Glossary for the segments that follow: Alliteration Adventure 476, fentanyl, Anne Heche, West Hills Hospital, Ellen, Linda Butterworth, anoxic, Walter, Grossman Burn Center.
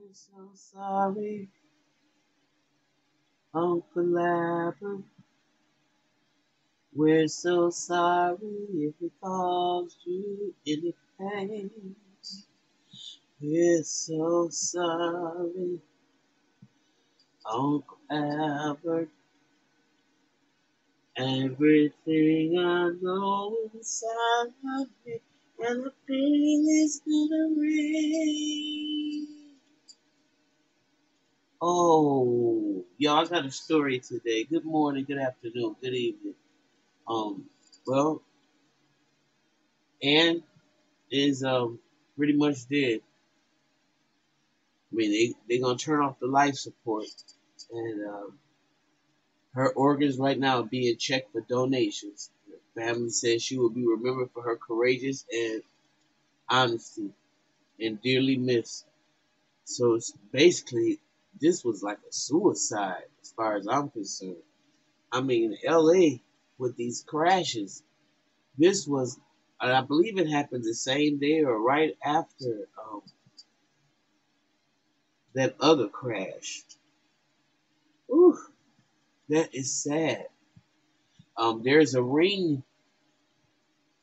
I'm so sorry, Uncle Labrador. We're so sorry if it caused you any pain. We're so sorry, Uncle Albert. Everything I know inside of me, and the pain is gonna ring. Oh, y'all, I got a story today. Good morning, good afternoon, good evening. Well, Anne is pretty much dead. I mean, they're gonna turn off the life support, and her organs right now are being checked for donations. Her family says she will be remembered for her courageous and honesty, and dearly missed. So it's basically, this was like a suicide, as far as I'm concerned. I mean, in L.A. with these crashes, this was, and I believe it happened the same day or right after that other crash. Ooh, that is sad. There's a ring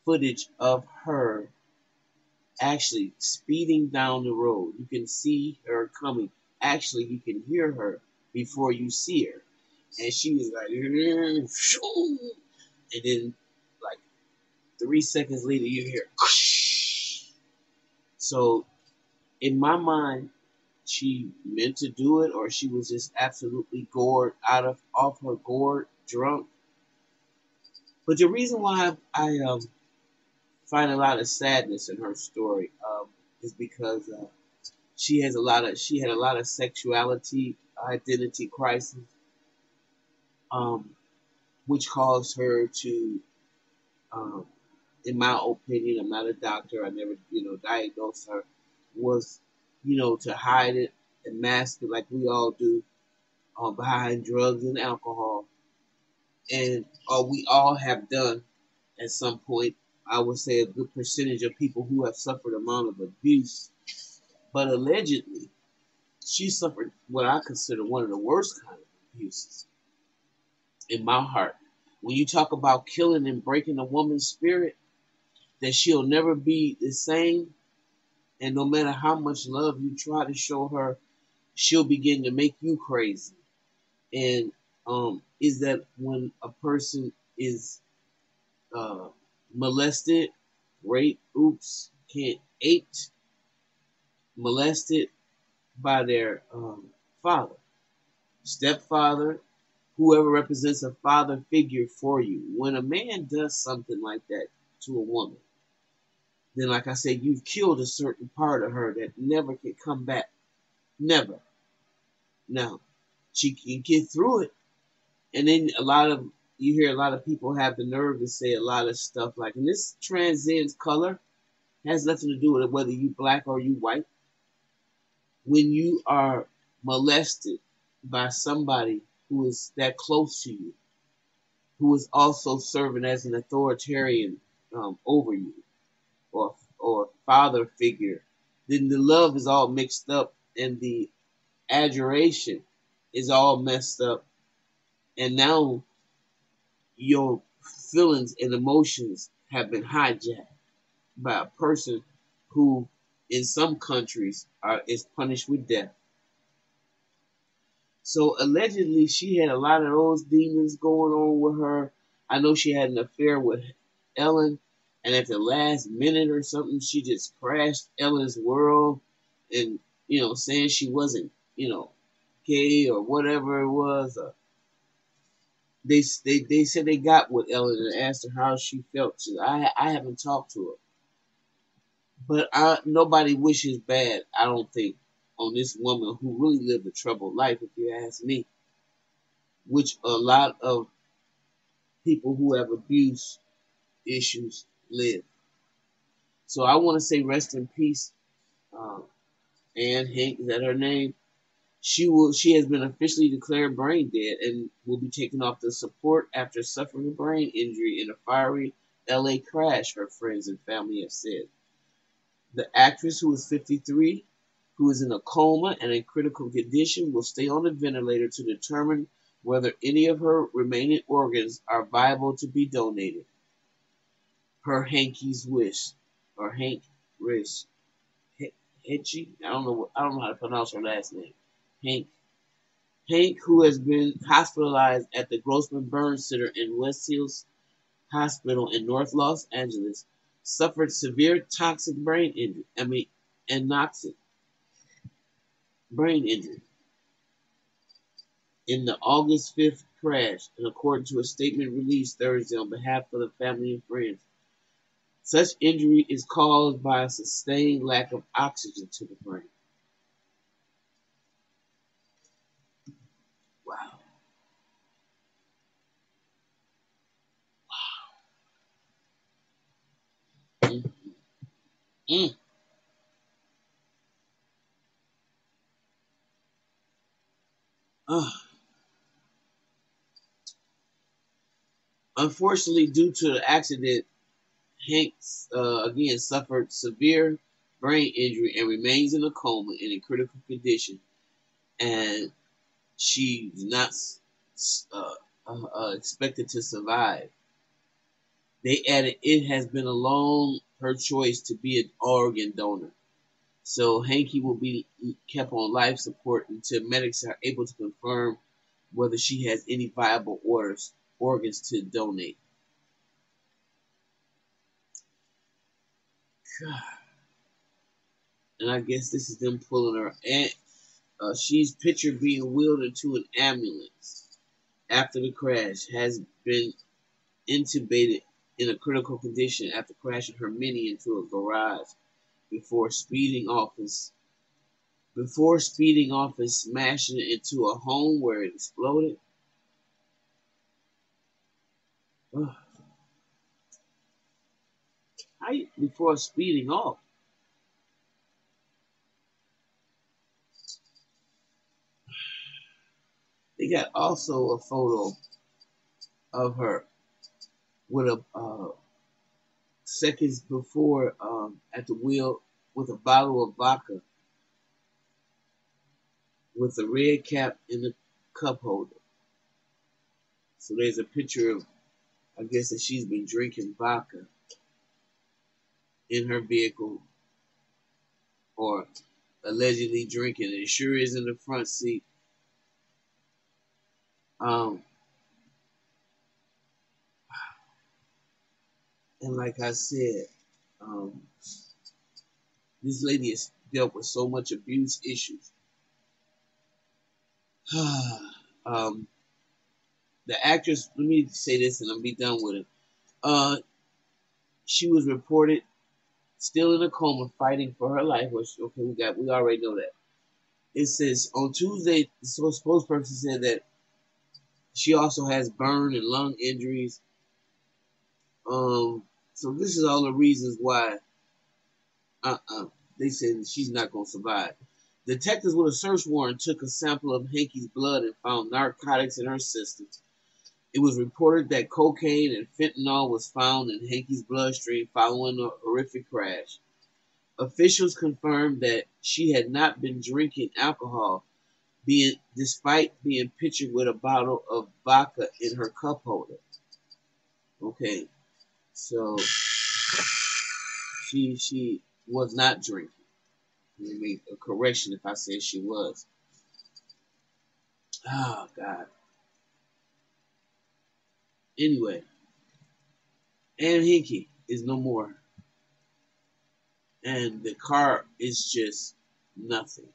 footage of her actually speeding down the road. You can see her coming. Actually, you can hear her before you see her. And she was like, and then like 3 seconds later, you hear. So in my mind, she meant to do it, or she was just absolutely gored off her gourd, drunk. But the reason why I find a lot of sadness in her story is because she had a lot of sexuality identity crisis, which caused her to, in my opinion, I'm not a doctor, I never diagnosed her, was to hide it and mask it like we all do, behind drugs and alcohol. And we all have done at some point. I would say a good percentage of people who have suffered amount of abuse. But allegedly, she suffered what I consider one of the worst kind of abuses in my heart. When you talk about killing and breaking a woman's spirit, that she'll never be the same. And no matter how much love you try to show her, she'll begin to make you crazy. And is that when a person is molested, raped, molested by their father, stepfather, whoever represents a father figure for you. When a man does something like that to a woman, then like I said, you've killed a certain part of her that never can come back. Never. Now, she can get through it. And then you hear a lot of people have the nerve to say a lot of stuff like, and this transcends color, has nothing to do with whether you black or you white. When you are molested by somebody who is that close to you, who is also serving as an authoritarian over you, or father figure, then the love is all mixed up and the adoration is all messed up. And now your feelings and emotions have been hijacked by a person who in some countries is punished with death. So allegedly she had a lot of those demons going on with her. I know she had an affair with Ellen. And at the last minute or something, she just crashed Ellen's world and, saying she wasn't, gay or whatever it was. They said they got with Ellen and asked her how she felt. I haven't talked to her. But nobody wishes bad, I don't think, on this woman who really lived a troubled life, if you ask me, which a lot of people who have abuse issues live. So I want to say rest in peace. Anne Heche, is that her name? She has been officially declared brain dead and will be taken off the support after suffering a brain injury in a fiery LA crash, her friends and family have said. The actress, who is 53, who is in a coma and in critical condition will stay on a ventilator to determine whether any of her remaining organs are viable to be donated. Per Hankey's wish, or Hank Rish, Heche. I don't know how to pronounce her last name. Hank, who has been hospitalized at the Grossman Burn Center in West Hills Hospital in North Los Angeles, suffered severe toxic brain injury. anoxic brain injury in the August 5th crash, and according to a statement released Thursday on behalf of the family and friends, such injury is caused by a sustained lack of oxygen to the brain. Wow. Wow. Unfortunately, due to the accident, Hanks again suffered severe brain injury and remains in a coma and in critical condition. And she's not expected to survive. They added, it has been alone her choice to be an organ donor. So Hanky will be kept on life support until medics are able to confirm whether she has any viable organs to donate. God. And I guess this is them pulling her. And she's pictured being wheeled into an ambulance after the crash, has been intubated in a critical condition after crashing her Mini into a garage before speeding off and smashing it into a home where it exploded. Before speeding off. They got also a photo of her with a seconds before at the wheel with a bottle of vodka with a red cap in the cup holder. So there's a picture of, I guess, that she's been drinking vodka in her vehicle, or allegedly drinking. It sure is in the front seat. And like I said, this lady has dealt with so much abuse issues. The actress, let me say this and I'll be done with it. She was reported still in a coma fighting for her life. Which, okay, we already know that. It says on Tuesday, the spokesperson said that she also has burn and lung injuries. So this is all the reasons why they said she's not going to survive. Detectives with a search warrant took a sample of Hankey's blood and found narcotics in her system. It was reported that cocaine and fentanyl was found in Hankey's bloodstream following a horrific crash. Officials confirmed that she had not been drinking alcohol, despite being pictured with a bottle of vodka in her cup holder. Okay. So she was not drinking. Let me make a correction if I said she was. Oh God. Anyway, Anne Heche is no more. And the car is just nothing.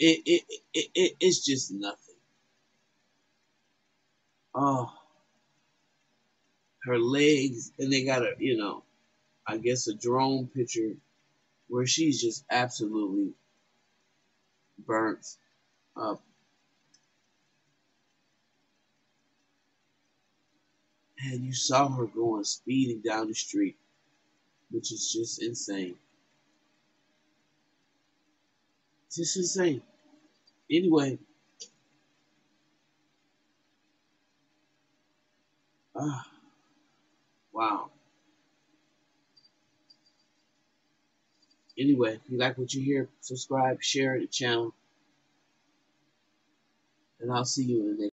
It's just nothing. Oh. Her legs, and they got a, I guess a drone picture where she's just absolutely burnt up. And you saw her going speeding down the street, which is just insane. Just insane. Anyway. Wow. Anyway, if you like what you hear, subscribe, share the channel, and I'll see you in the next video.